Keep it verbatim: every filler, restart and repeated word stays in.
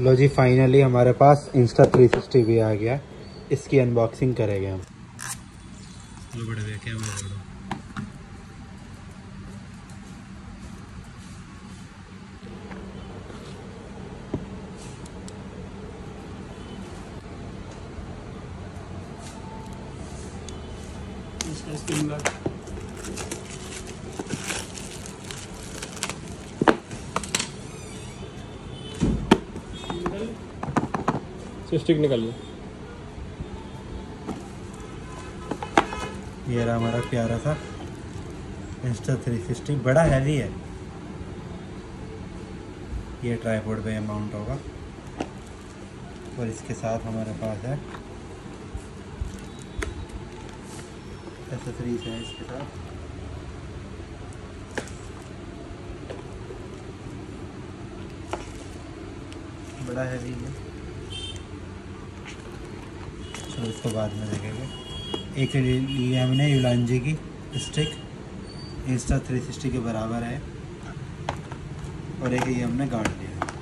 लो जी finally हमारे पास Insta three sixty भी आ गया। इसकी अनबॉक्सिंग करेंगे हम। स्टिक निकालिए। ये रहा हमारा प्यारा सा इंस्टा थ्री सिक्सटी। बड़ा हैवी है ये। ट्राइपॉड पे माउंट होगा और इसके साथ हमारे पास है एक्सेसरीज है इसके साथ। बड़ा हैवी है तो इसको बाद में देखेंगे। एक लिए हमने यूलांजी की स्टिक इंस्टा थ्री सिक्सटी के बराबर है और एक ये हमने गाड़ लिया।